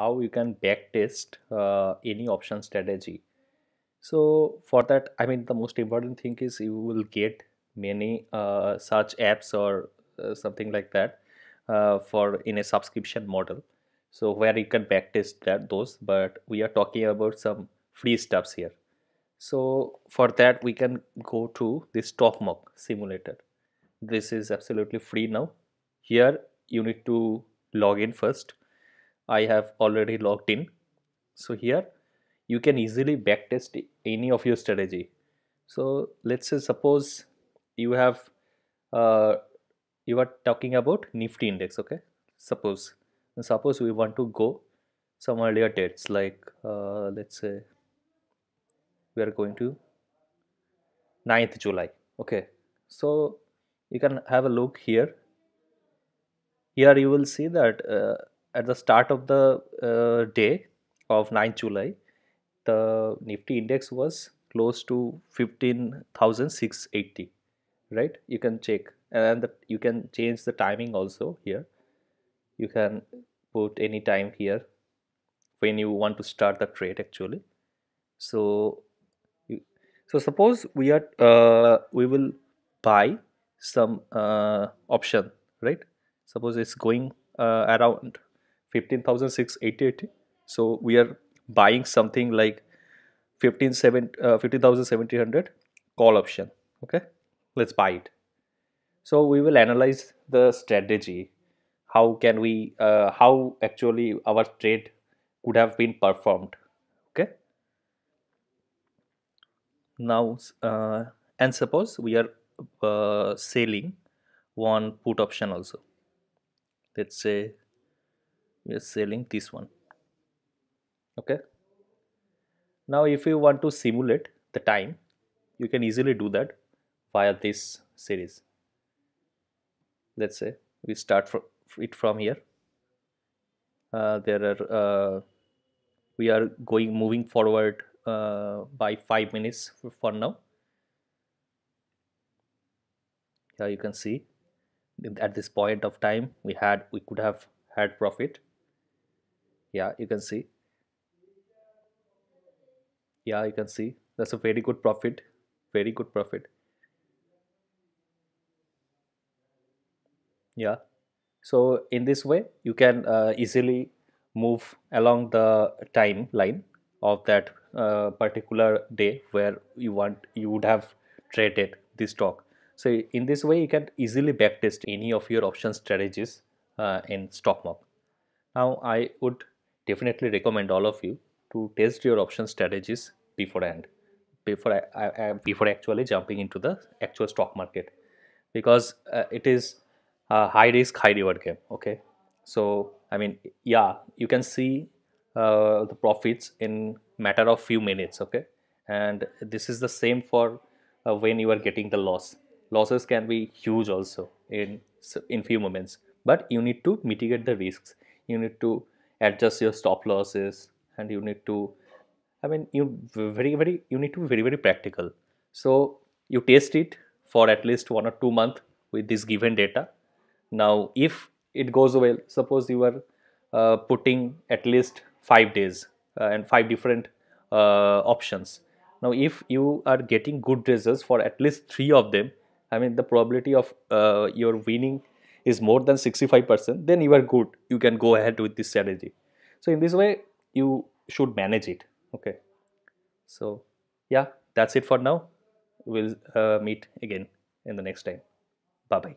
how you can backtest any option strategy. So for that, I mean, the most important thing is you will get many such apps or something like that for in a subscription model, so where you can backtest those, but we are talking about some free stuffs here. So for that, we can go to the StockMock simulator. This is absolutely free now. Here you need to log in first. I have already logged in. So here you can easily backtest any of your strategy. So let's say suppose you have you are talking about Nifty index, okay? Suppose we want to go some earlier dates, like let's say we are going to 9th July, okay? So you can have a look here. Here you will see that at the start of the day of 9th July, the Nifty index was close to 15,680, right? You can check, and you can change the timing also here. You can put any time here when you want to start the trade actually. So suppose we are we will buy some option, right? Suppose it's going around 15,688. So we are buying something like 15,700 call option, okay? Let's buy it. So we will analyze the strategy. How can we how actually our trade could have been performed, okay? Now and suppose we are selling one put option also. Let's say we are selling this one, okay? Now if you want to simulate the time, you can easily do that via this series. Let's say we start from here. There are we are moving forward by 5 minutes for now. Here you can see at this point of time we could have had profit. Yeah, you can see. Yeah, you can see that's a very good profit, very good profit. Yeah. So in this way you can easily move along the timeline of that particular day where you would have traded this stock. So in this way you can easily backtest any of your option strategies in StockMock. Now I would definitely recommend all of you to test your option strategies beforehand, before actually jumping into the actual stock market, because it is high risk, high reward game, okay? So I mean, yeah, you can see the profits in matter of few minutes, okay? And this is the same for when you are getting the losses can be huge also in few moments, but you need to mitigate the risks. You need to adjust your stop losses, and you need to, I mean, you need to be very, very practical. So you test it for at least 1 or 2 months with this given data. Now if it goes well, suppose you are putting at least 5 days and 5 different options. Now if you are getting good results for at least 3 of them, I mean the probability of your winning is more than 65%, then you are good. You can go ahead with this strategy. So in this way you should manage it, okay? So yeah, that's it for now. We'll meet again in the next time. Bye bye.